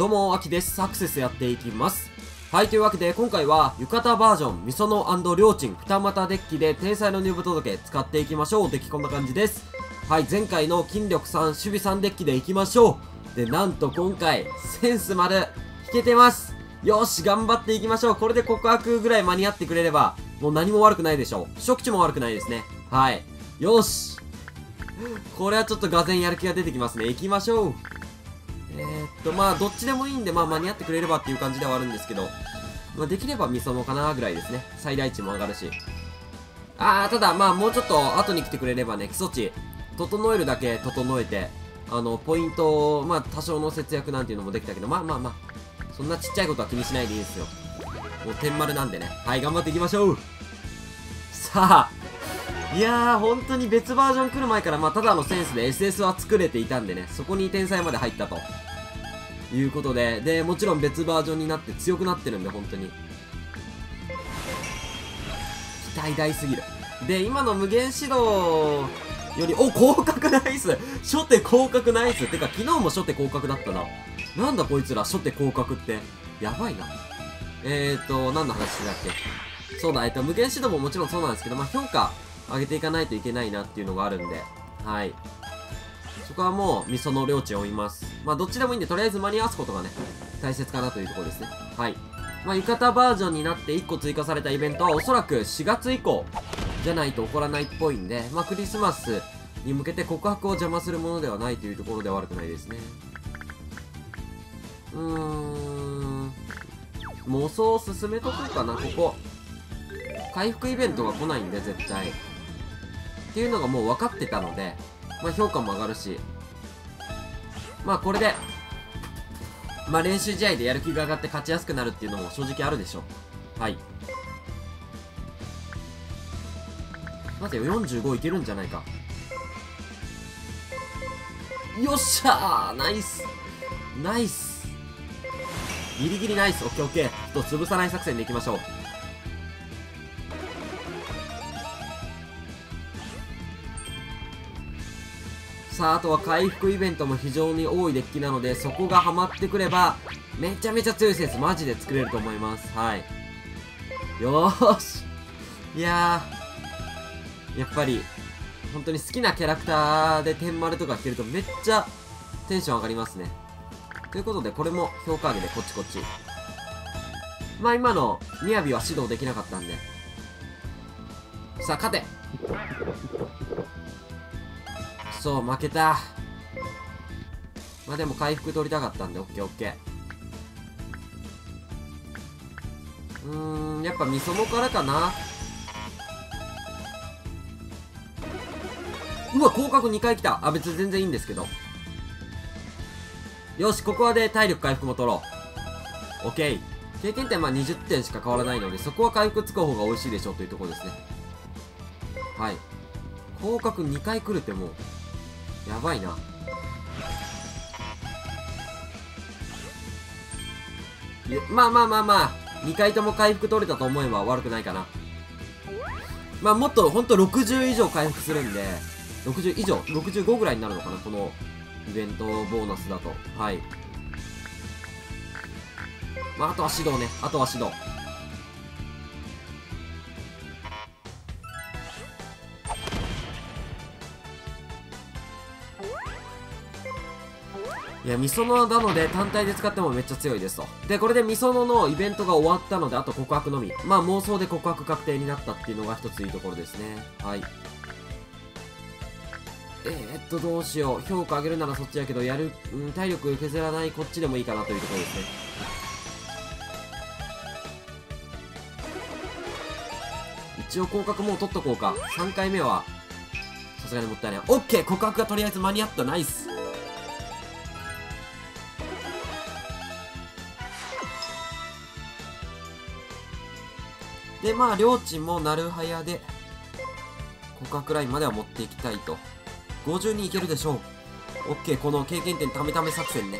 どうも、アキです。アクセスやっていきます。はい、というわけで今回は浴衣バージョン、みその&りょうちん二股デッキで天才の入部届使っていきましょう。デッキこんな感じです。はい、前回の筋力3、守備3デッキでいきましょう。で、なんと今回、センス丸、引けてます。よし、頑張っていきましょう。これで告白ぐらい間に合ってくれれば、もう何も悪くないでしょう。初期値も悪くないですね。はい。よし。これはちょっとがぜんやる気が出てきますね。行きましょう。まあ、どっちでもいいんで、まあ、間に合ってくれればっていう感じではあるんですけど、まあ、できればみそのかなぐらいですね。最大値も上がるし。ただ、まあ、もうちょっと後に来てくれればね、基礎値、整えるだけ整えて、ポイントを、まあ、多少の節約なんていうのもできたけど、まあ、そんなちっちゃいことは気にしないでいいですよ。もう、天丸なんでね。はい、頑張っていきましょう。さあ、いやー、本当に別バージョン来る前から、まあ、ただのセンスで SS は作れていたんでね、そこに天才まで入ったと。いうことで、で、もちろん別バージョンになって強くなってるんで、本当に。期待大すぎる。で、今の無限指導より、お、広角ナイス初手広角ナイスてか、昨日も初手広角だったな。なんだこいつら、初手広角って。やばいな。何の話だっけ。そうだ、無限指導ももちろんそうなんですけど、まあ、評価上げていかないといけないなっていうのがあるんで、はい。そこはもう、みその領地を追います。まあ、どっちでもいいんで、とりあえず間に合わすことがね、大切かなというところですね。はい。まあ、浴衣バージョンになって1個追加されたイベントは、おそらく4月以降じゃないと起こらないっぽいんで、まあ、クリスマスに向けて告白を邪魔するものではないというところでは悪くないですね。妄想を進めとこうかな、ここ。回復イベントが来ないんで、絶対。っていうのがもう分かってたので、まあ評価も上がるし。まあこれで、まあ練習試合でやる気が上がって勝ちやすくなるっていうのも正直あるでしょ。はい。待てよ、45いけるんじゃないか。よっしゃーナイスナイスギリギリナイスオッケーオッケー。ちょっと潰さない作戦でいきましょう。さあ、あとは回復イベントも非常に多いデッキなので、そこがハマってくればめちゃめちゃ強いセンスマジで作れると思います。はい、よーし。いやー、やっぱり本当に好きなキャラクターで天丸とか引けるとめっちゃテンション上がりますね。ということで、これも評価上げでこっちこっち。まあ今のみやびは指導できなかったんで、さあ勝て。そう、負けた。まあでも回復取りたかったんで、オッケーオッケー。やっぱみそもからかな。うわ、広角2回来た。あ、別に全然いいんですけど。よし、ここはで体力回復も取ろう。オッケー。経験点は20点しか変わらないので、そこは回復つく方が美味しいでしょうというところですね。はい。広角2回来るってもう、やばいな。まあ2回とも回復取れたと思えば悪くないかな。まあもっとほんと60以上回復するんで、60以上65ぐらいになるのかな、このイベントボーナスだと。はい。まああとは指導ね、あとは指導。いや、みそのなので単体で使ってもめっちゃ強いですと。で、これでみそののイベントが終わったので、あと告白のみ。まあ妄想で告白確定になったっていうのが一ついいところですね。はい。どうしよう。評価上げるならそっちやけど、やる、体力削らないこっちでもいいかなというところですね。一応降格もう取っとこうか。3回目は、さすがにもったいない。オッケー、告白がとりあえず間に合った。ナイス。で、まあ、りょうちんもなるはやで、告白ラインまでは持っていきたいと。52いけるでしょう。オッケー、この経験点ためため作戦ね。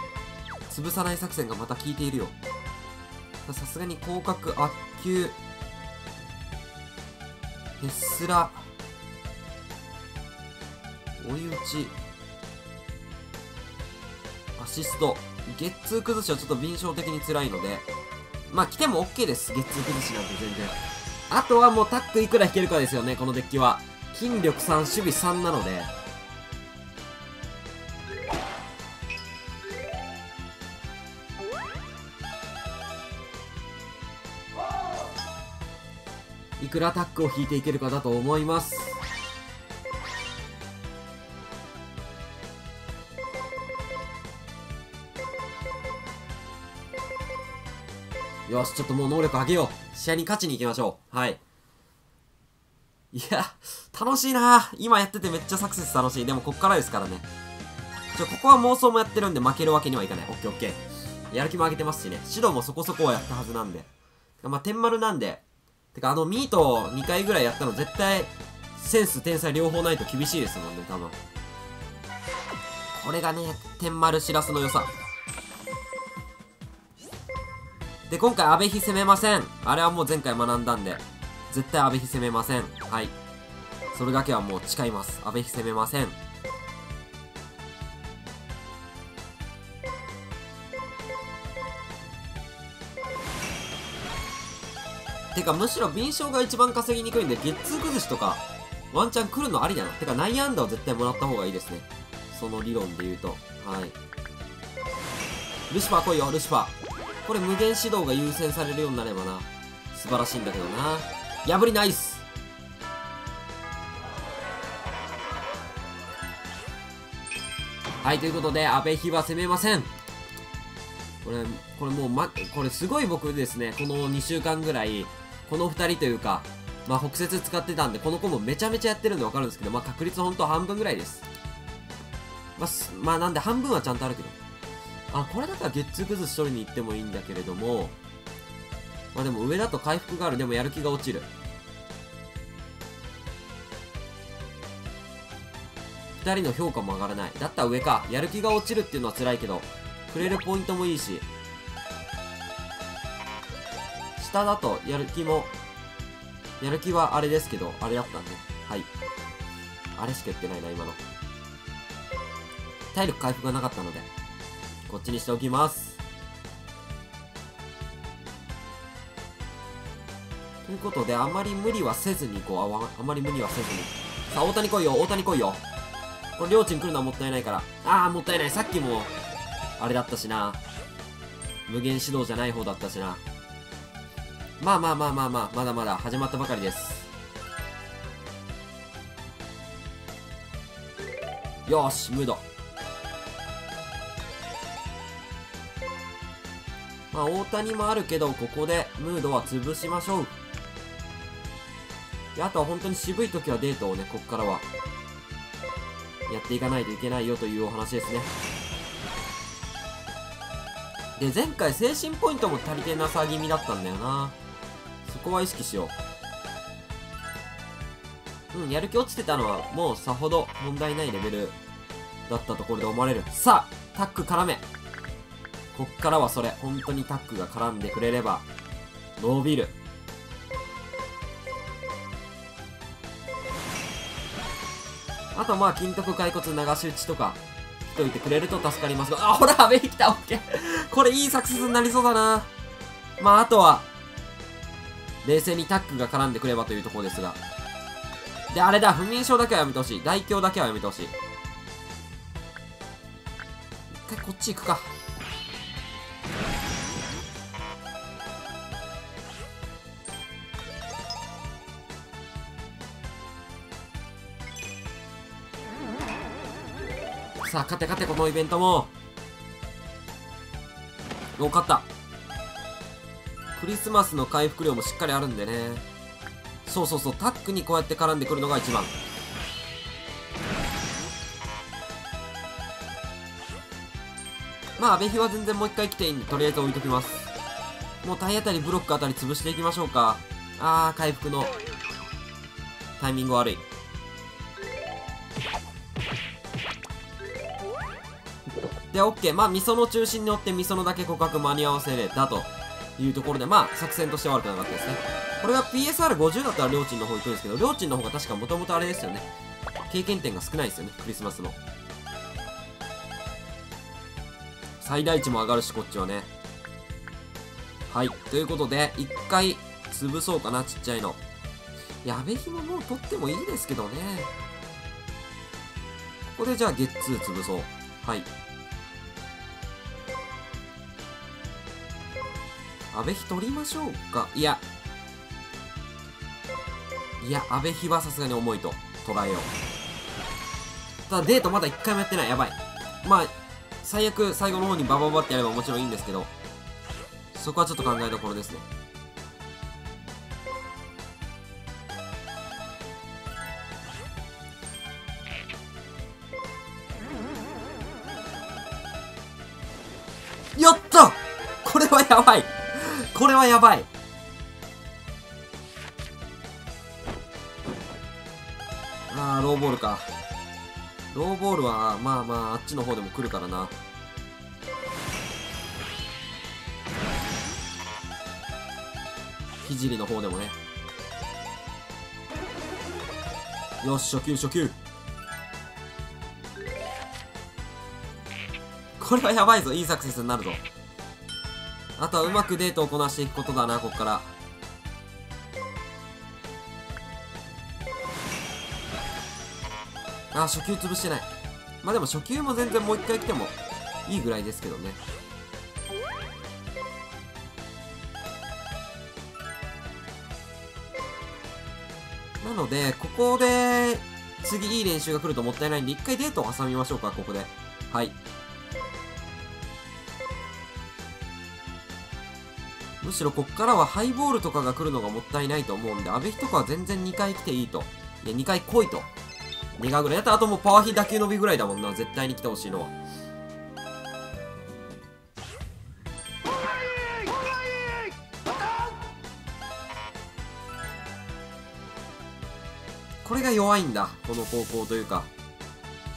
潰さない作戦がまた効いているよ。さすがに広角、悪球、へっすら、追い打ち、アシスト、ゲッツー崩しはちょっと敏捷的に辛いので、まあ来ても OK です。ゲッツー崩しなんて全然。あとはもうタックいくら引けるかですよね、このデッキは。筋力3、守備3なので。いくらタックを引いていけるかだと思います。よし、ちょっともう能力上げよう。試合に勝ちに行きましょう。はい。いや、楽しいな。今やっててめっちゃサクセス楽しい。でもこっからですからね。ここは妄想もやってるんで負けるわけにはいかない。オッケーオッケー。やる気も上げてますしね。指導もそこそこはやったはずなんで。まあ、天丸なんで。てか、ミート2回ぐらいやったの絶対、センス、天才両方ないと厳しいですもんね、多分。これがね、天丸しらすの良さ。で、今回、阿部比攻めません。あれはもう前回学んだんで。絶対阿部比攻めません。はい。それだけはもう誓います。阿部比攻めません。てかむしろ敏捷が一番稼ぎにくいんで、ゲッツー崩しとかワンチャン来るのありだな。てか内野安打を絶対もらった方がいいですね、その理論で言うと。はい、ルシファー来いよ、ルシファー。これ無限指導が優先されるようになればな、素晴らしいんだけどな。破りナイス。はい、ということで阿部比は攻めません。これもう、これすごい僕ですね、この2週間ぐらいこの2人というか、まあ、北節使ってたんで、この子もめちゃめちゃやってるんで分かるんですけど、まあ、確率ほんと半分ぐらいです。まあ、なんで半分はちゃんとあるけど。あ、これだったらゲッツー崩し取りに行ってもいいんだけれども、まあでも上だと回復がある。でもやる気が落ちる。2人の評価も上がらない。だったら上か。やる気が落ちるっていうのは辛いけど、くれるポイントもいいし、下だとやる気はあれですけど、あれだったんで、はい。あれしか言ってないな、今の。体力回復がなかったので、こっちにしておきます。ということで、あまり無理はせずにこう、さあ、大谷来いよ、大谷来いよ。これ、りょうちん来るのはもったいないから。ああ、もったいない。さっきも、あれだったしな。無限指導じゃない方だったしな。まあ、まだまだ始まったばかりです。よーし、ムード。まあ、大谷もあるけど、ここでムードは潰しましょう。で、あとは本当に渋い時はデートをね、ここからは、やっていかないといけないよというお話ですね。で、前回精神ポイントも足りてなさ気味だったんだよな。そこは意識しよう。うん、やる気落ちてたのはもうさほど問題ないレベルだったところで思われる。さあ、タック絡め。こっからはそれ、本当にタックが絡んでくれれば伸びる。あとまあ、金徳骸骨流し打ちとか。といてくれると助かりますが、あ、ほら、阿部来た、オッケー。これいいサクセスになりそうだな。まあ、あとは、冷静にタックが絡んでくればというところですが。で、あれだ、不眠症だけはやめてほしい。大凶だけはやめてほしい。一回こっち行くか。さあ、勝て勝て、このイベントも。よかった。クリスマスの回復量もしっかりあるんでね。そうそうそう、タックにこうやって絡んでくるのが一番。まあ、阿部比は全然もう一回来ていいんで、とりあえず置いときます。もう体当たり、ブロックあたり潰していきましょうか。あー、回復のタイミング悪い。で、オッケー。まあ、みその中心に追って、みそのだけ告白間に合わせれたというところで、まあ、作戦としては悪くなかったですね。これが PSR50 だったら、りょうちんの方行くんですけど、りょうちんの方が確かもともとあれですよね。経験点が少ないですよね、クリスマスの。最大値も上がるし、こっちはね。はい。ということで、一回潰そうかな、ちっちゃいの。矢部ひももう取ってもいいですけどね。ここでじゃあゲッツー潰そう。はい。安倍比取りましょうか。いや、安倍比はさすがに重いと捉えよう。ただデートまだ1回もやってない。やばい。まあ、最悪最後の方にバババってやればもちろんいいんですけど、そこはちょっと考えどころですね。やった!これはやばい!これはやばい。あー、ローボールか。ローボールはまあまああっちの方でも来るからな。ひじりの方でもね。よし、初球。これはやばいぞ。いいサクセスになるぞ。あとはうまくデートをこなしていくことだな、ここから。あ、初球潰してない。まあでも初球も全然もう一回来てもいいぐらいですけどね。なので、ここで次いい練習が来るともったいないんで、一回デートを挟みましょうか、ここで。はい。むしろこっからはハイボールとかが来るのがもったいないと思うんで、阿部比とかは全然2回来ていいと。いや、2回来いと。2回ぐらいだったら、あともうパワー比打球伸びぐらいだもんな。絶対に来てほしいのは。これが弱いんだ。この高校というか、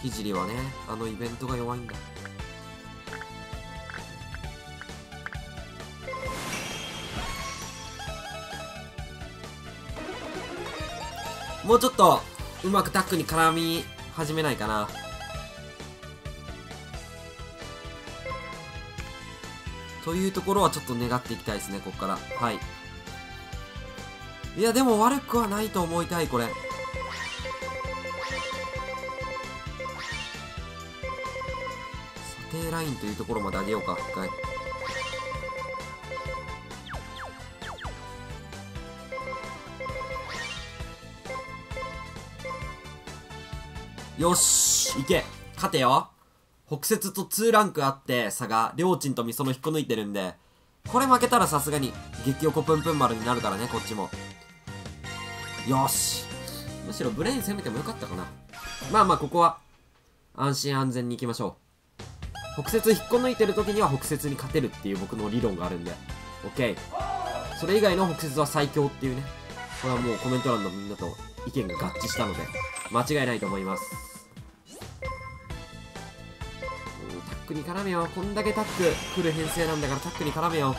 ひじりはね、あのイベントが弱いんだ。もうちょっとうまくタックに絡み始めないかな。というところはちょっと願っていきたいですね、ここから。はい。いや、でも悪くはないと思いたい、これ。査定ラインというところまで上げようか、一回。よし、いけ、勝てよ。北節と2ランクあって差が両チンとみその引っこ抜いてるんで、これ負けたらさすがに激横プンプン丸になるからね、こっちも。よし、むしろブレイン攻めてもよかったかな。まあまあ、ここは安心安全に行きましょう。北節引っこ抜いてる時には北節に勝てるっていう僕の理論があるんで、 OK。 それ以外の北節は最強っていうね、これはもうコメント欄のみんなと意見が合致したので間違いないと思います。タックに絡めよう。こんだけタック来る編成なんだから、タックに絡めよ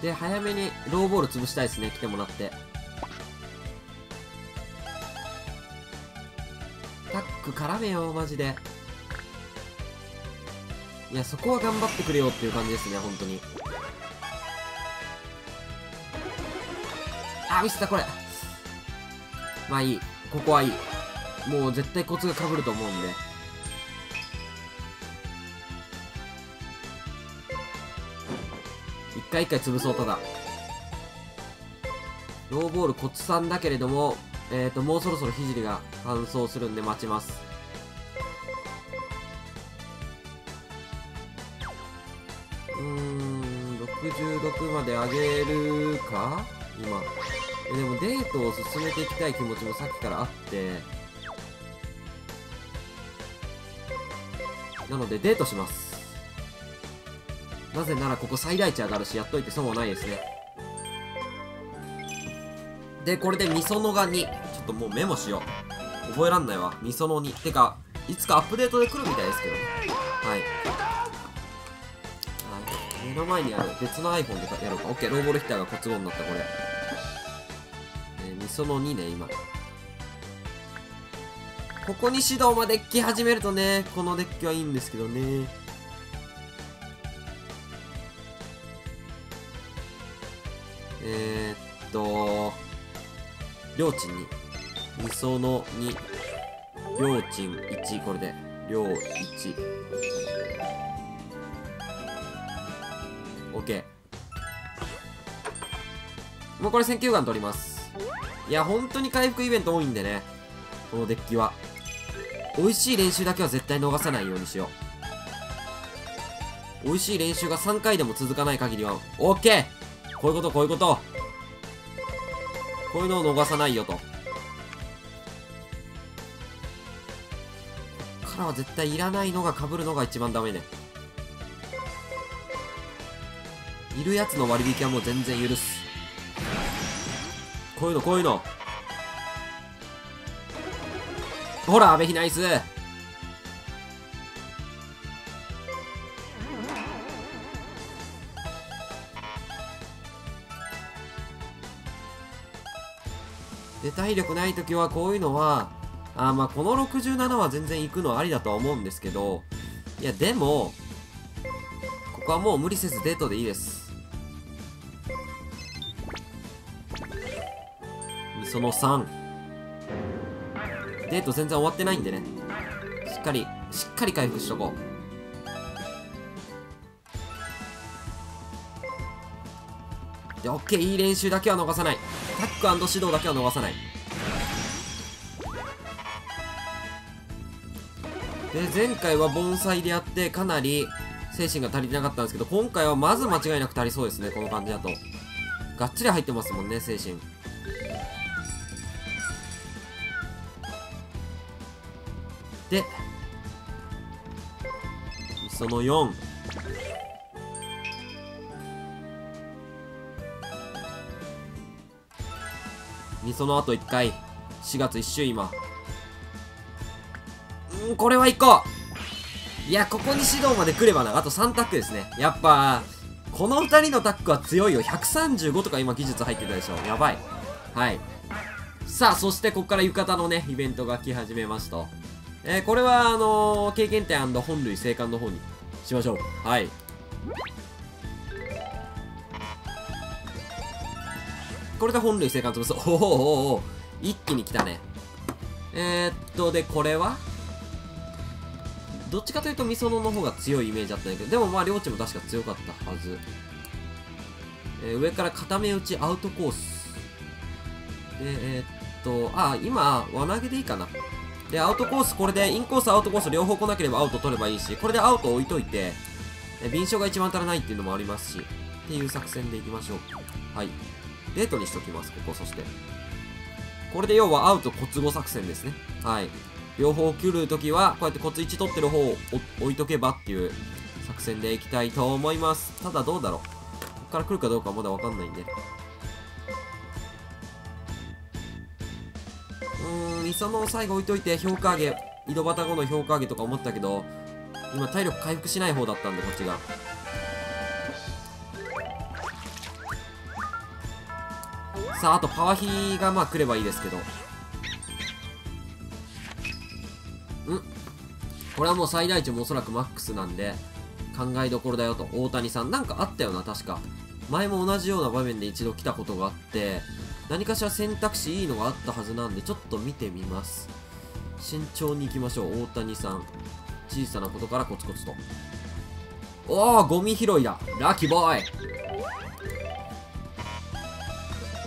う。で、早めにローボール潰したいですね、来てもらって。タック絡めよう、マジで。いや、そこは頑張ってくれよっていう感じですね、本当に。あ、ミスった、これ。まあいい。ここはいい。もう絶対コツがかぶると思うんで。一回一回潰そう。ただローボールコツさんだけれども、もうそろそろひじりが乾燥するんで待ちます。66まで上げるか今。でもデートを進めていきたい気持ちもさっきからあって、なのでデートします。なぜならここ最大値上がるし、やっといて損はないですね。で、これでみそのが2。ちょっともうメモしよう、覚えらんないわ。みその2てか、いつかアップデートで来るみたいですけどね。はい、目の前にある別の iPhone でやろうか。 OK。 ローボールヒッターが小都合になった。これみその2ね、今。ここにシドーマデッキ始めるとね、このデッキはいいんですけどね。両鎮2、2層の2、両鎮1、これで両1。OK。もうこれ選球眼取ります。いや本当に回復イベント多いんでね、このデッキは美味しい練習だけは絶対逃さないようにしよう。美味しい練習が3回でも続かない限りは OK。 こういうこと、こういうこと、こういうのを逃さないよと。ここからは絶対いらないのが被るのが一番ダメね。いるやつの割引はもう全然許す。こういうの、こういうの。ほら、阿部ひナイス。で、体力ない時はこういうのは、まあこの67は全然行くのありだとは思うんですけど、いやでもここはもう無理せずデートでいいです。その3デート全然終わってないんでね、しっかり回復しとこう。で OK、 いい練習だけは逃さない。タック&指導だけは逃さない。で前回は盆栽でやってかなり精神が足りてなかったんですけど、今回はまず間違いなく足りそうですね。この感じだとがっちり入ってますもんね、精神。でその4、みそのあと1回、4月1週今、うん、これは1個。いやここに指導まで来ればな、あと3タックですね。やっぱこの2人のタックは強いよ。135とか今技術入ってたでしょ、やばい。はい、さあそしてここから浴衣のねイベントが来始めますと。これは経験点&本類生還の方にしましょう。はい、これで本類生還潰す。おーおーおお、一気に来たね。でこれはどっちかというとみそのの方が強いイメージだったんだけど、でもまあ両チーム確か強かったはず。上から固め打ちアウトコースで、今輪投げでいいかな。で、アウトコース、これでインコース、アウトコース両方来なければアウト取ればいいし、これでアウト置いといて、敏捷が一番足らないっていうのもありますし、っていう作戦でいきましょう。はい。デートにしときます、ここ、そして。これで要はアウトコツ5作戦ですね。はい。両方切るときは、こうやってコツ1取ってる方を置いとけばっていう作戦でいきたいと思います。ただどうだろう。ここから来るかどうかはまだわかんないんで。その最後置いといて評価上げ、井戸端後の評価上げとか思ったけど、今体力回復しない方だったんでこっちが。さああとパワヒがまあ来ればいいですけど、これはもう最大値もおそらくマックスなんで考えどころだよと。大谷さんなんかあったよな、確か前も同じような場面で一度来たことがあって、何かしら選択肢いいのがあったはずなんで、ちょっと見てみます。慎重にいきましょう。大谷さん、小さなことからコツコツと。おお、ゴミ拾いだ、ラッキーボーイ。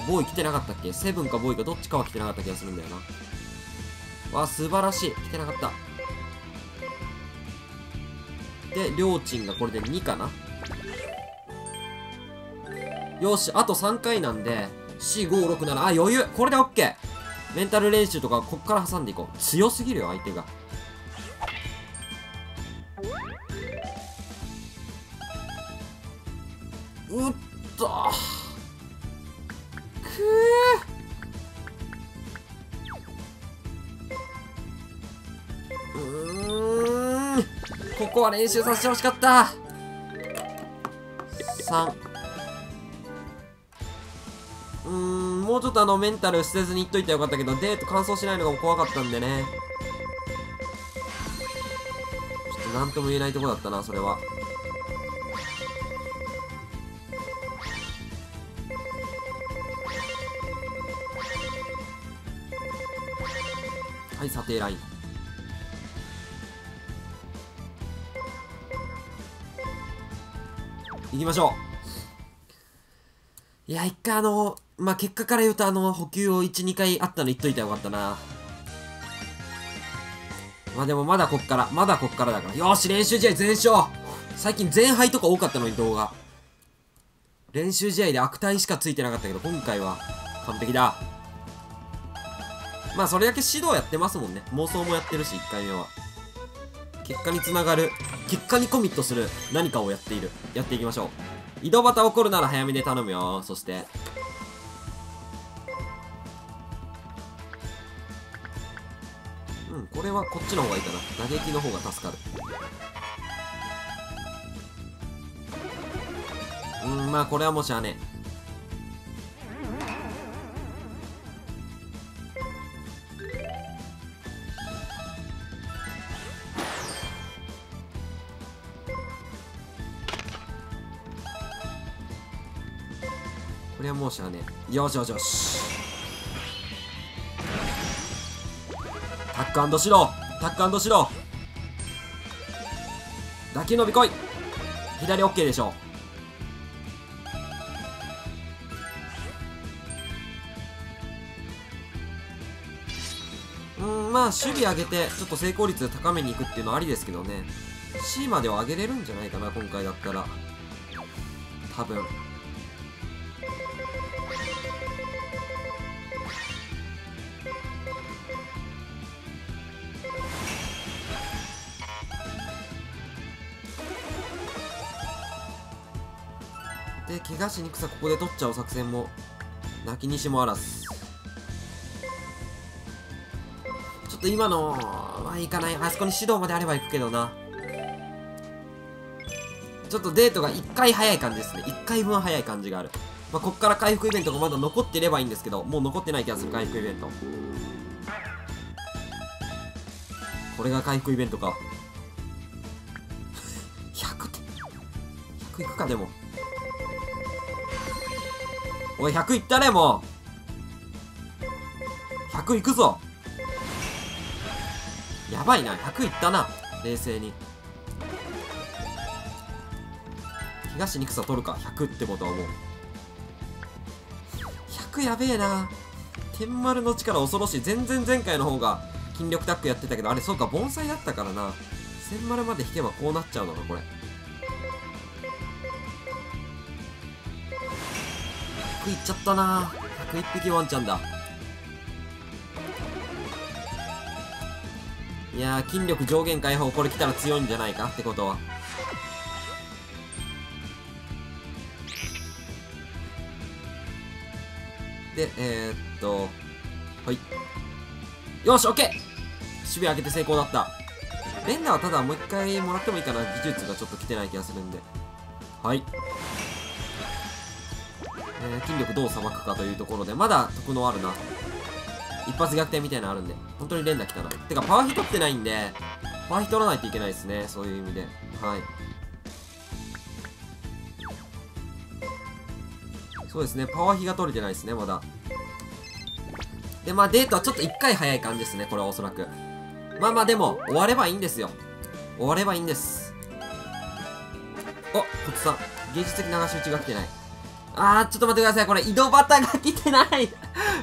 ボーイ来てなかったっけ、セブンかボーイかどっちかは来てなかった気がするんだよな。わあ素晴らしい、来てなかった。でりょーちんがこれで2かな。よし、あと3回なんで4567、あ余裕、これで OK。 メンタル練習とかこっから挟んでいこう。強すぎるよ相手が。うっとくー、ここは練習させてほしかった。3、もうちょっとメンタル捨てずにいっといたらよかったけど、デート完走しないのが怖かったんでね。なんとも言えないとこだったな、それは。はい、査定ライン。行きましょう。いや、一回まあ、結果から言うと補給を1、2回あったの言っといたらよかったな。まあでもまだこっからだから。よーし、練習試合全勝。最近全敗とか多かったのに動画。練習試合で悪態しかついてなかったけど、今回は完璧だ。まあそれだけ指導やってますもんね。妄想もやってるし、1回目は。結果につながる、結果にコミットする何かをやっている。やっていきましょう。井戸端起こるなら早めで頼むよ。そして。これはこっちの方がいいかな。打撃の方が助かる。まあこれはもうしゃあねえ。これはもうしゃあねえ。よしよしよし。タック&シロー、タック&シロー。打球伸びこい。左 OK でしょ。まあ守備上げてちょっと成功率高めにいくっていうのはありですけどね。 C までは上げれるんじゃないかな、今回だったら多分。で、怪我しにくさここで取っちゃう作戦も泣きにしもあらず。ちょっと今のはいかない。あそこに指導まであれば行くけどな。ちょっとデートが1回早い感じですね。1回分は早い感じがある。まあ、こっから回復イベントがまだ残っていればいいんですけど、もう残ってない気がする。回復イベント、これが回復イベントか。100点100いくか。でもおい、100いったね、もう100いくぞ。やばいな、100いったな。冷静に東に草取るか。100ってことはもう100やべえな。天丸の力恐ろしい。全然前回の方が筋力タックやってたけど、あれそうか、盆栽だったからな。千丸まで引けばこうなっちゃうのか、これ。100いっちゃったな。101匹ワンちゃんだ。いやー、筋力上限解放。これ来たら強いんじゃないかってことは。ではい、よし OK。 守備上げて成功だった。連打はただもう一回もらってもいいかな。技術がちょっと来てない気がするんで。はい、筋力どうさばくかというところで、まだ得能あるな。一発逆転みたいなのあるんで、本当に連打来たな。てかパワーヒ取ってないんで、パワーヒ取らないといけないですね、そういう意味で。はい、そうですね、パワーヒが取れてないですね、まだ。で、まあデートはちょっと1回早い感じですね、これはおそらく。まあまあでも終わればいいんですよ。終わればいいんです。あ、こっちさん芸術的流し打ちが来てない。あー、ちょっと待ってください。これ、井戸端が来てない。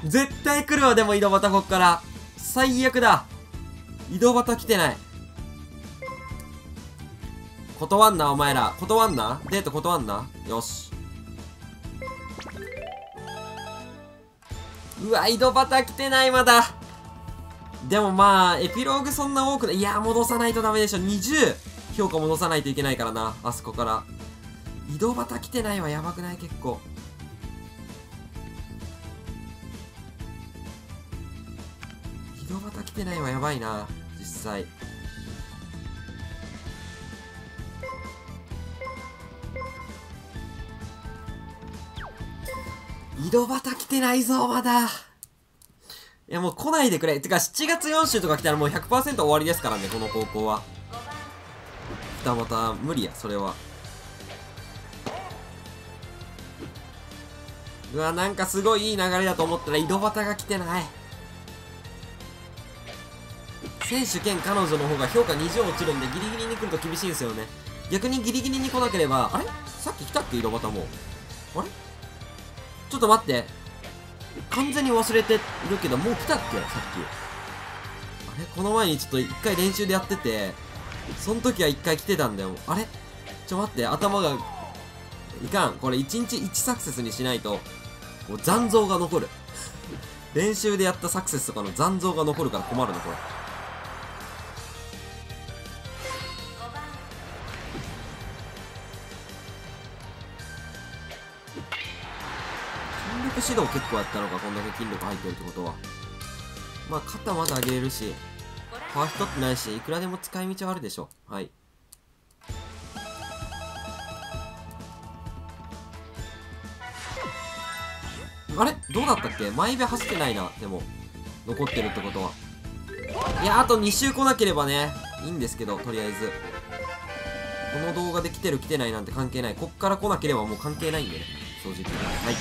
絶対来るわ、でも井戸端こっから。最悪だ。井戸端来てない。断んな、お前ら。断んな。デート断んな。よし。うわ、井戸端来てない、まだ。でもまあ、エピローグそんな多くない。いや、戻さないとダメでしょ。20評価戻さないといけないからな、あそこから。井戸端来てないはやばくない？結構。井戸端来てないはやばいな、実際。井戸端来てないぞ、まだ。いや、もう来ないでくれ。てか、7月4週とか来たらもう 100% 終わりですからね、この高校は。タバタ無理や、それは。うわ、なんかすごいいい流れだと思ったら井戸端が来てない。選手兼彼女の方が評価20落ちるんで、ギリギリに来ると厳しいんですよね。逆にギリギリに来なければ、あれさっき来たっけ井戸端も。あれちょっと待って。完全に忘れてるけど、もう来たっけさっき。あれこの前にちょっと一回練習でやってて、その時は一回来てたんだよ。あれちょ待って、頭が、いかん。これ1日1サクセスにしないと、もう残像が残る。練習でやったサクセスとかの残像が残るから困るの、これ。指導結構やったのか、こんだけ筋力入ってるってことは。まあ肩まだ上げれるし、パワー太ってないし、いくらでも使い道はあるでしょ。はい、あれどうだったっけ、毎秒走ってないな。でも残ってるってことは、いやあと2周来なければねいいんですけど、とりあえずこの動画で来てる来てないなんて関係ない。こっから来なければもう関係ないんでね、正直。はい、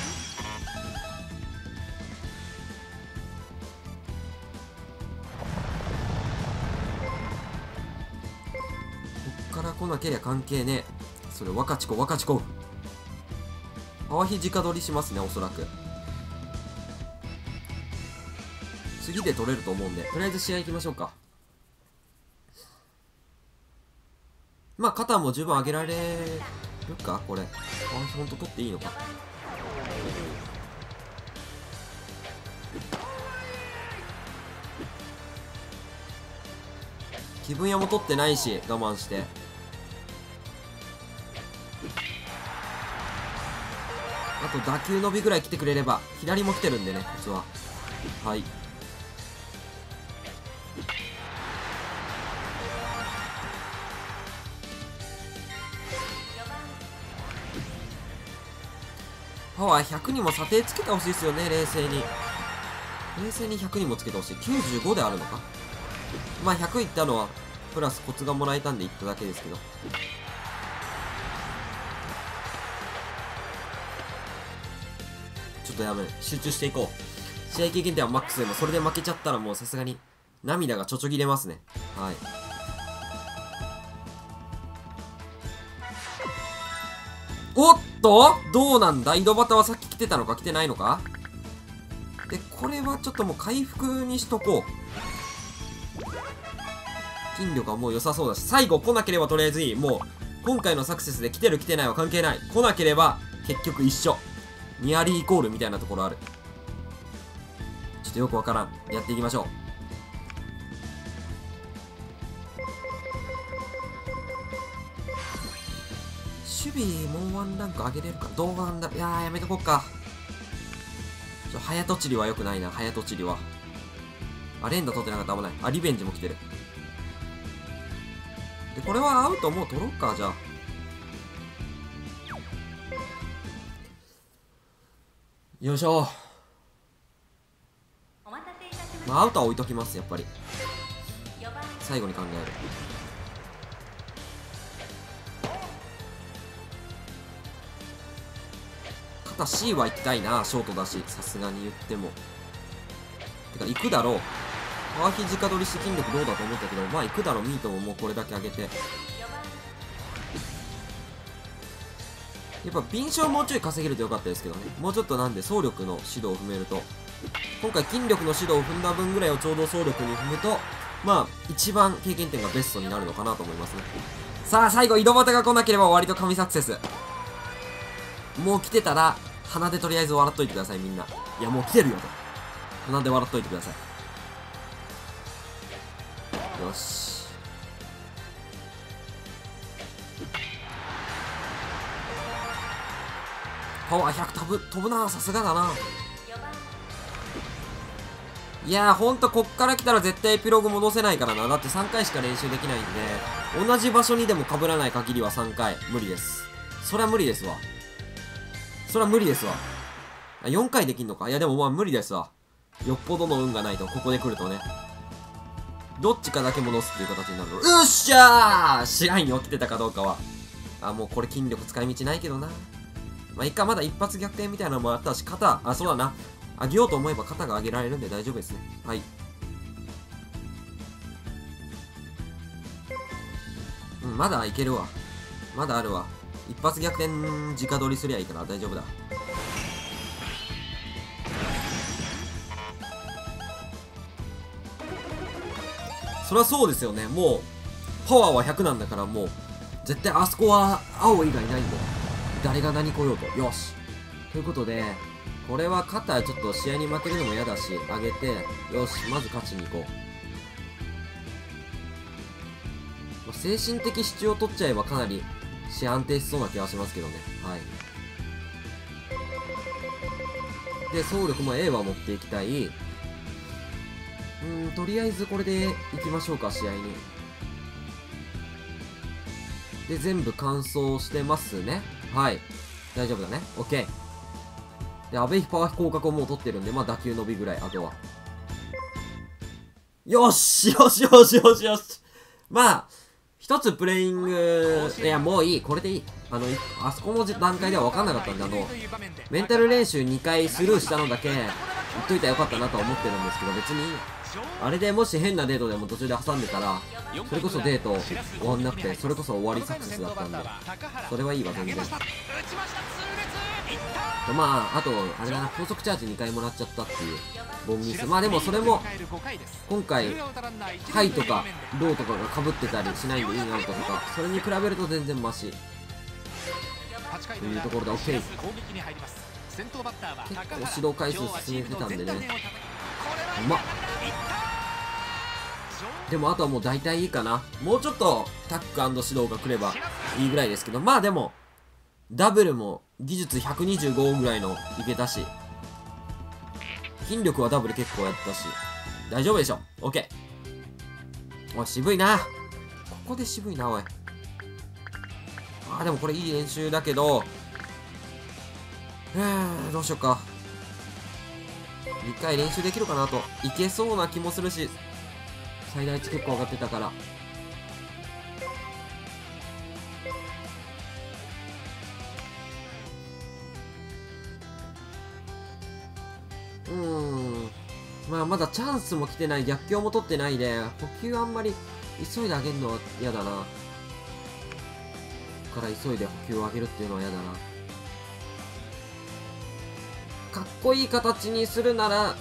来なけりゃ関係ねえ。それ若ちこ若ちこ。あわひ直撮りしますね、おそらく次で撮れると思うんで、とりあえず試合行きましょうか。まあ肩も十分上げられるか。これあわひほんと撮っていいのか。気分屋も撮ってないし、我慢してあと打球伸びぐらい来てくれれば。左も来てるんでね、こっちは。はい、パワー100にも査定つけてほしいですよね。冷静に冷静に100にもつけてほしい。95であるのか。まあ100いったのはプラスコツがもらえたんでいっただけですけど。ちょっとやめる、集中していこう。試合経験点はマックスでもそれで負けちゃったらもうさすがに涙がちょちょぎれますね。はい、おっとどうなんだ。井戸端はさっき来てたのか来てないのか。でこれはちょっともう回復にしとこう。筋力はもう良さそうだし、最後来なければとりあえずいい。もう今回のサクセスで来てる来てないは関係ない。来なければ結局一緒、ニアリーイコールみたいなところある。ちょっとよくわからん。やっていきましょう。守備もうワンランク上げれるかどうなんだ。いやーやめとこっか。ちょ早とちりはよくないな。早とちりはあ連打取ってなかったら危ない。あリベンジも来てる。でこれはアウトもう取ろうか。じゃあよいしょ。まあアウトは置いときます。やっぱり最後に考える。肩 C は行きたいな。ショートだしさすがに言ってもてか行くだろう。パワヒ直取りして筋力どうだと思ったけど、まあ行くだろう。ミートももうこれだけ上げて、やっぱ敏捷もうちょい稼げるとよかったですけどね。もうちょっとなんで走力の指導を踏めると、今回筋力の指導を踏んだ分ぐらいをちょうど走力に踏むと、まあ一番経験点がベストになるのかなと思いますね。さあ最後井戸端が来なければ割と神サクセス。もう来てたら鼻でとりあえず笑っといてくださいみんな。いやもう来てるよと鼻で笑っといてください。よしパワー100飛ぶな。さすがだな。いやーほんとこっから来たら絶対エピローグ戻せないからな。だって3回しか練習できないんで、同じ場所にでも被らない限りは3回無理です。そりゃ無理ですわ。そりゃ無理ですわ。4回できんのか。いやでもまあ無理ですわ。よっぽどの運がないと。ここで来るとねどっちかだけ戻すっていう形になる。うっしゃー、知らんよ、来てたかどうかは。あ、もうこれ筋力使い道ないけどな。まあ、一回まだ一発逆転みたいなのもあったし、肩、あ、そうだな。上げようと思えば肩が上げられるんで大丈夫ですね。はい。うん、まだいけるわ。まだあるわ。一発逆転、直取りすりゃいいから大丈夫だ。そりゃそうですよね。もうパワーは100なんだから、もう絶対あそこは青以外ないんで、誰が何来ようと。よしということで、これは肩ちょっと試合に負けるのも嫌だし、上げて、よしまず勝ちに行こう。精神的支柱を取っちゃえばかなり試合安定しそうな気はしますけどね。はい。で総力も A は持っていきたい。とりあえずこれでいきましょうか、試合に。で、全部完走してますね。はい。大丈夫だね。OK。で、阿部ヒパは広角をもう取ってるんで、まあ打球伸びぐらい、あとは。よしよしよしよしよし、まあ、一つプレイング、いや、もういい。これでいい。あそこの段階では分かんなかったんで、メンタル練習2回スルーしたのだけ、言っといたらよかったなとは思ってるんですけど、別にいい。あれでもし変なデートでも途中で挟んでたら、それこそデート終わんなくて、それこそ終わりサクセスだったんで、それはいいわ、全然。まあ、あと、あれだな、高速チャージ2回もらっちゃったっていう、ボンミス。まあでもそれも、今回、ハイとか、ローとかが被ってたりしないんで、インアウトとか、それに比べると全然マシ。というところで OK。 結構指導回数進めてたんでね。うまっ。でもあとはもう大体いいかな。もうちょっとタック&指導が来ればいいぐらいですけど、まあでもダブルも技術125ぐらいのいけたし、筋力はダブル結構やったし、大丈夫でしょ。 OK。 おい渋いな、ここで渋いな、おい。あ、でもこれいい練習だけど、どうしようか。1回練習できるかなと。いけそうな気もするし、最大値結構上がってたから。まあまだチャンスも来てない、逆境も取ってないで、補給あんまり急いであげるのは嫌だな。から急いで補給を上げるっていうのは嫌だな。かっこいい形にするなら、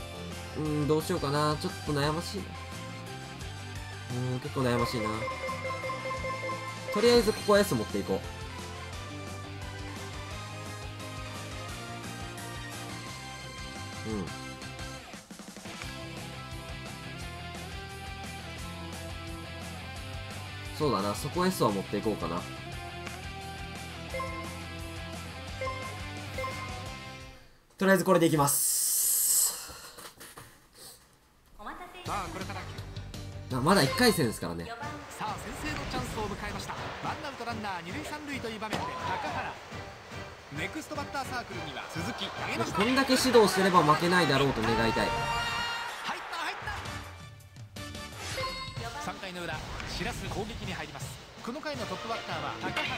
どうしようかな。ちょっと悩ましいな。結構悩ましいな。とりあえずここは S 持っていこう。そうだな、そこ S は持っていこうかな。とりあえずこれでいきます。まだ1回戦ですからね。こんだけ指導すれば負けないだろうと願いたい。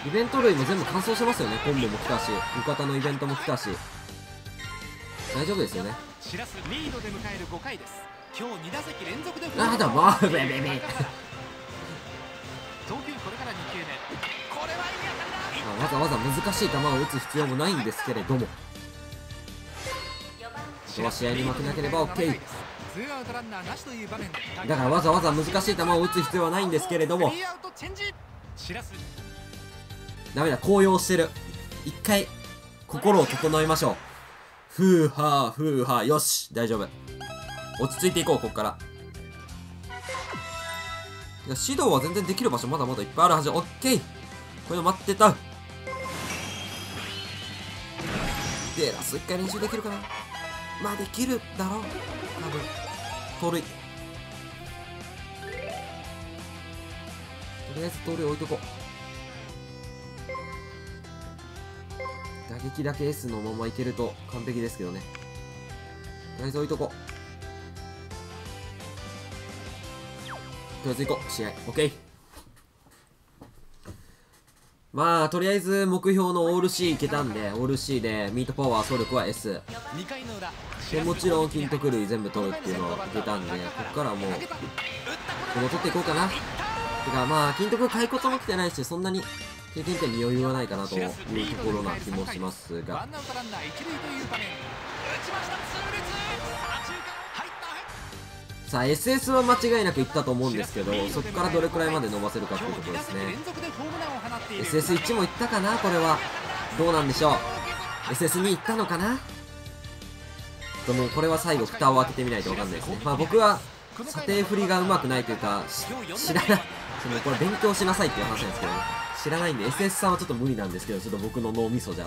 イベント類も全部完走してますよね。コンボも来たし、浴衣のイベントも来たし、大丈夫ですよね。ああだ、もうベベベ。わざわざ難しい球を打つ必要もないんですけれども、今日は試合に負けなければ OK。 だからわざわざ難しい球を打つ必要はないんですけれども、ダメだ、高揚してる。一回心を整えましょう。ふうはーふうはー。よし大丈夫、落ち着いていこう。こっから指導は全然できる場所まだまだいっぱいあるはず。オッケー、こういうの待ってた。でラスト1回練習できるかな。まあできるだろう多分。盗塁とりあえず盗塁置いとこう。打撃だけ S のままいけると完璧ですけどね。とりあえず置いとこう。とりあえず行こう。試合 OK。 まあとりあえず目標のオール C いけたんで、オール C でミートパワー総力は S で、もちろん金徳類全部取るっていうのはいけたんで、ここからもうこの取っていこうかな。てかまあ金徳買いことも来てないし、そんなに経験点に余裕はないかなというところな気もしますが、さあ SS は間違いなくいったと思うんですけど、そこからどれくらいまで伸ばせるかっていうところですね。 SS1 もいったかな、これはどうなんでしょう。 SS2 いったのかな。でもこれは最後蓋を開けてみないと分かんないですね。まあ僕は査定振りがうまくないというか、知らないこれ勉強しなさいっていう話なんですけど、ね、知らないんで SS さんはちょっと無理なんですけど、ちょっと僕の脳みそじゃ、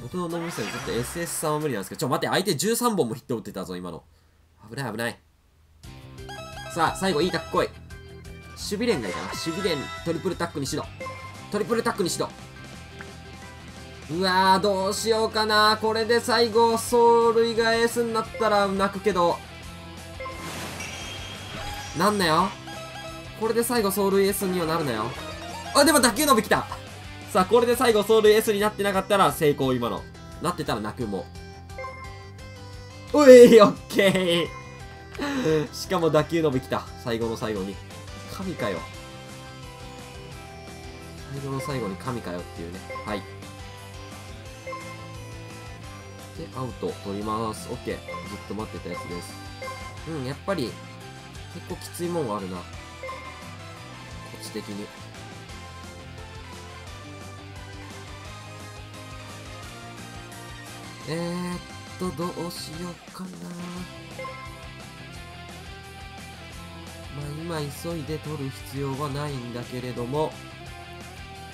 僕の脳みそでちょっと SS さんは無理なんですけど、ちょっと待って、相手13本もヒット打ってたぞ今の。危ない危ない。さあ最後いいタック来い。守備連がいいかな。守備連トリプルタックにしろ、トリプルタックにしろ。うわーどうしようかな。これで最後走塁がエースになったら泣くけど、なんなよこれで最後走塁エースにはなるなよ。あでも打球伸びきた。さあこれで最後走塁エースになってなかったら成功、今のなってたら泣くも。おい、オッケーしかも打球伸びきた。最後の最後に神かよ、最後の最後に神かよっていうね。はい、でアウト取ります。オッケー、ずっと待ってたやつです。うん、やっぱり結構きついもんはあるな、こっち的に。どうしようかな。まあ今急いで取る必要はないんだけれども、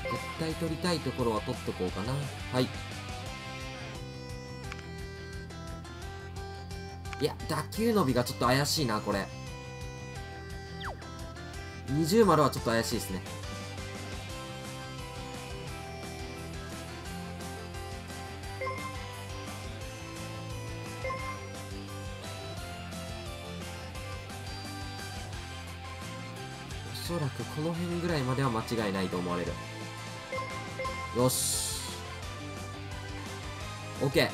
絶対取りたいところは取っとこうかな。はい、いや打球伸びがちょっと怪しいな。これ20丸はちょっと怪しいですね。おそらくこの辺ぐらいまでは間違いないと思われる。よし OK。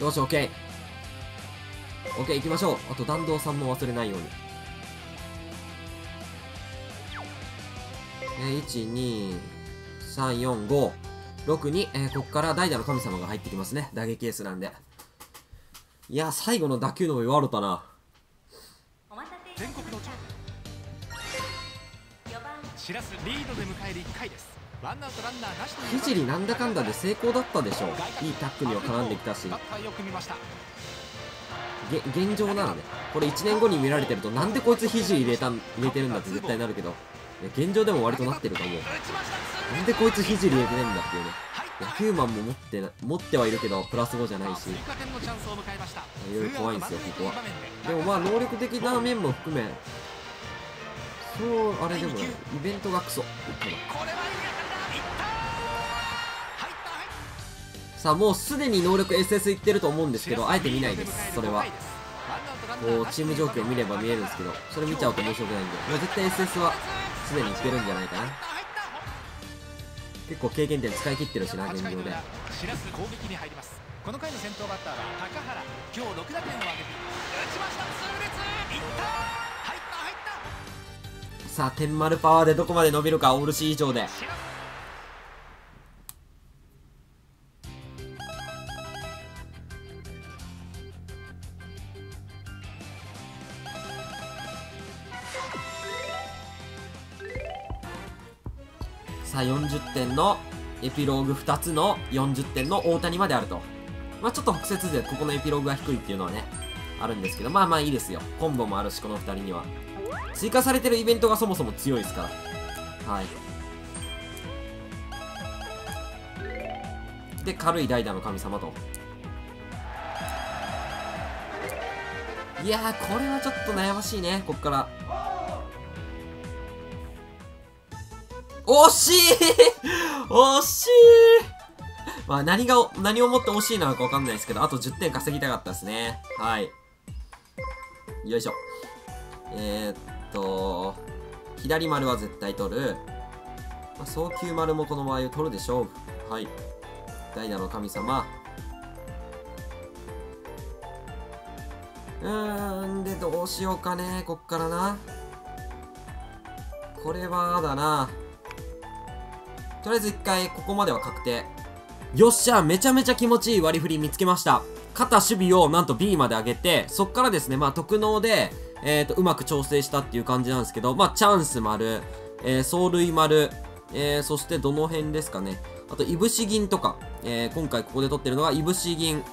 よし OK、 OK いきましょう。あと弾道さんも忘れないように。123456に、ここから代打の神様が入ってきますね。打撃エースなんで。いや最後の打球の上悪かな。ひじりなんだかんだで成功だったでしょう。いいタックには絡んできたし、現状ならね、これ1年後に見られてると、なんでこいつひじり入れてるんだって絶対なるけど、現状でも割となってると思う。なんでこいつひじり入れてないんだっていうね。野球マンも持ってはいるけどプラス5じゃないし、いろいろ怖いんですよここは。でもまあ能力的な面も含め、そう、あれでもイベントがクソ。さあもうすでに能力 SS いってると思うんですけど、あえて見ないです。それはこうチーム状況を見れば見えるんですけど、それ見ちゃうと面白くないんで、まあ、絶対 SS はすでにいってるんじゃないかな。結構経験点使い切ってるしな、現状で。さあ天丸パワーでどこまで伸びるか、オール C 以上で。さあ40点のエピローグ2つの40点の大谷まであると。まあちょっと北節でここのエピローグが低いっていうのはねあるんですけど、まあまあいいですよ。コンボもあるし、この2人には追加されてるイベントがそもそも強いですから。はい、で軽い代打の神様と。いやーこれはちょっと悩ましいね。こっから惜しい惜しいまあ何をもって惜しいのかわかんないですけど、あと10点稼ぎたかったですね。はい。よいしょ。左丸は絶対取る。まあ、早急丸もこの場合を取るでしょう。はい。代打の神様。で、どうしようかね。こっからな。これは、だな。とりあえず一回、ここまでは確定。よっしゃ、めちゃめちゃ気持ちいい割り振り見つけました。肩守備をなんと B まで上げて、そっからですね、まあ、特能で、うまく調整したっていう感じなんですけど、まあ、チャンス丸、走塁丸、そしてどの辺ですかね。あと、いぶし銀とか、今回ここで取ってるのがいぶし銀。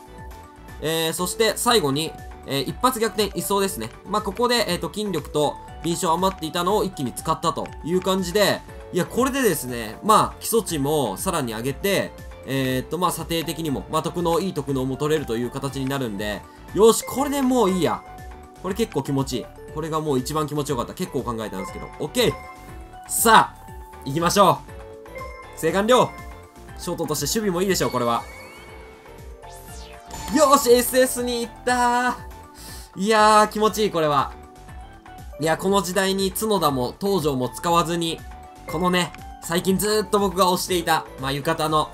そして最後に、一発逆転一掃ですね。まあ、ここで、筋力と臨床余っていたのを一気に使ったという感じで、いや、これでですね、まあ、基礎値もさらに上げて、まあ、査定的にも、まあ、いい特能も取れるという形になるんで、よし、これでもういいや。これ結構気持ちいい。これがもう一番気持ちよかった。結構考えたんですけど。OK! さあ、行きましょう。正完了。ショートとして守備もいいでしょう、これは。よし、SS に行ったー。いやー、気持ちいい、これは。いや、この時代に角田も東条も使わずに、このね、最近ずーっと僕が推していた、まあ、浴衣の、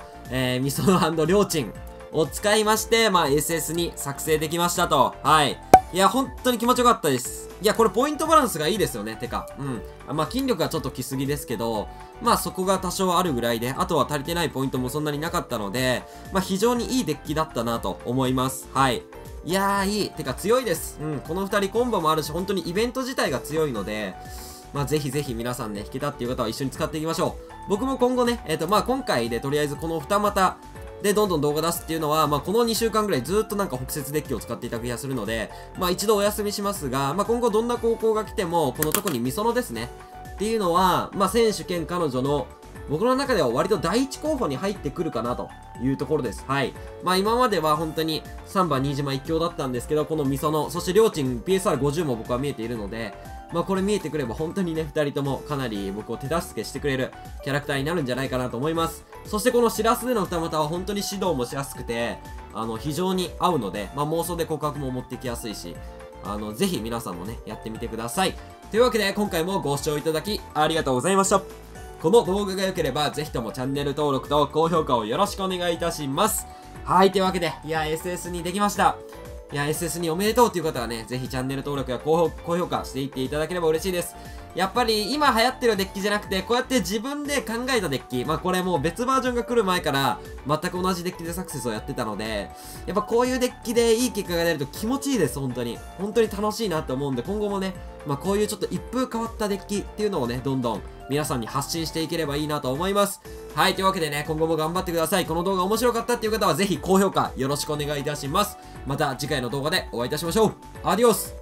みその&りょうちんを使いまして、まあ、SS に作成できましたと。はい。いや、本当に気持ちよかったです。いや、これポイントバランスがいいですよね。てか、うん。まあ、筋力がちょっときすぎですけど、まあ、そこが多少あるぐらいで、あとは足りてないポイントもそんなになかったので、まあ、非常にいいデッキだったなと思います。はい。いやー、いい。てか、強いです。うん。この二人コンボもあるし、本当にイベント自体が強いので、まあ、ぜひぜひ皆さんね、引けたっていう方は一緒に使っていきましょう。僕も今後ね、まあ、今回でとりあえずこの二股でどんどん動画出すっていうのは、まあ、この2週間ぐらいずっとなんか北節デッキを使っていた気がするので、まあ、一度お休みしますが、まあ、今後どんな高校が来ても、この特にみそのですね、っていうのは、まあ、選手兼彼女の、僕の中では割と第一候補に入ってくるかなというところです。はい。まあ、今までは本当に3番新島一強だったんですけど、このみその、そしてりょうちん PSR50 も僕は見えているので、まあ、これ見えてくれば本当にね、2人ともかなり僕を手助けしてくれるキャラクターになるんじゃないかなと思います。そしてこのしらすでの二股は本当に指導もしやすくて、非常に合うので、まあ、妄想で告白も持ってきやすいし、ぜひ皆さんもね、やってみてください。というわけで、今回もご視聴いただきありがとうございました。この動画が良ければ、ぜひともチャンネル登録と高評価をよろしくお願いいたします。はい、というわけで、いや、SS2できました。いや、SS2おめでとうっていう方はね、ぜひチャンネル登録や高評価していっていただければ嬉しいです。やっぱり今流行ってるデッキじゃなくて、こうやって自分で考えたデッキ、まあこれもう別バージョンが来る前から全く同じデッキでサクセスをやってたので、やっぱこういうデッキでいい結果が出ると気持ちいいです、本当に。本当に楽しいなって思うんで、今後もね、まあこういうちょっと一風変わったデッキっていうのをね、どんどん皆さんに発信していければいいなと思います。はい、というわけでね、今後も頑張ってください。この動画面白かったっていう方はぜひ高評価よろしくお願いいたします。また次回の動画でお会いいたしましょう。アディオス。